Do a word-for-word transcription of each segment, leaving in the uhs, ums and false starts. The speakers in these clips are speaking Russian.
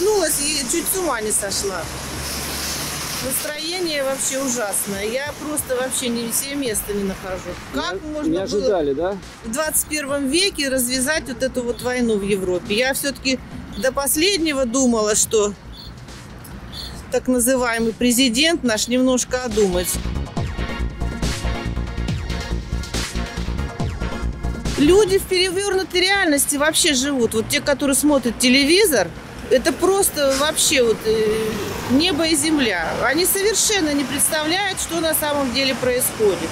проснулась и чуть с ума не сошла. Настроение вообще ужасное. Я просто вообще не, себе места не нахожу. Как не, можно не ожидали, было да? в двадцать первом веке развязать вот эту вот войну в Европе? Я все-таки до последнего думала, что так называемый президент наш немножко одумается. Люди в перевернутой реальности вообще живут. Вот те, которые смотрят телевизор, это просто вообще вот небо и земля. Они совершенно не представляют, что на самом деле происходит.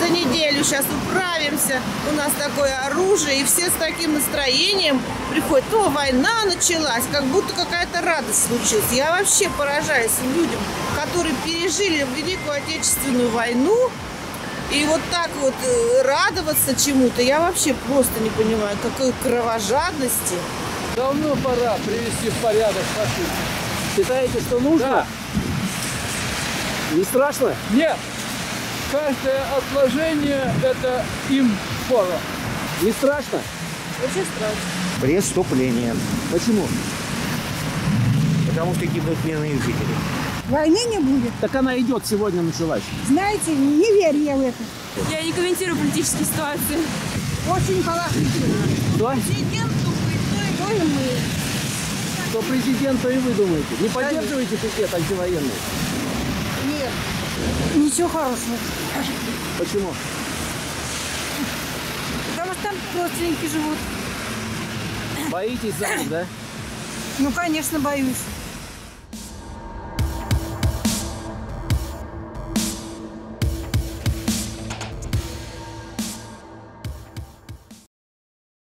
За неделю сейчас управимся, у нас такое оружие, и все с таким настроением приходят. Ну, война началась, как будто какая-то радость случилась. Я вообще поражаюсь людям, которые пережили Великую Отечественную войну, и вот так вот радоваться чему-то, я вообще просто не понимаю, какой кровожадности. Давно пора привести в порядок машину. Считаете, что нужно? Да. Не страшно? Нет. Каждое отложение – это им пора. Не страшно? Очень страшно. Преступление. Почему? Потому что гибнут мирные жители. Войны не будет. Так она идет, сегодня началась. Знаете, не верю я в это. Я не комментирую политические ситуации. Очень положительно. Что? Президенту и то, и то, и мы. Что президенту и вы думаете? Не поддерживаете пикет антивоенный? Нет. Ничего хорошего. Почему? Потому что там родственники живут. Боитесь замуж, да? Ну, конечно, боюсь.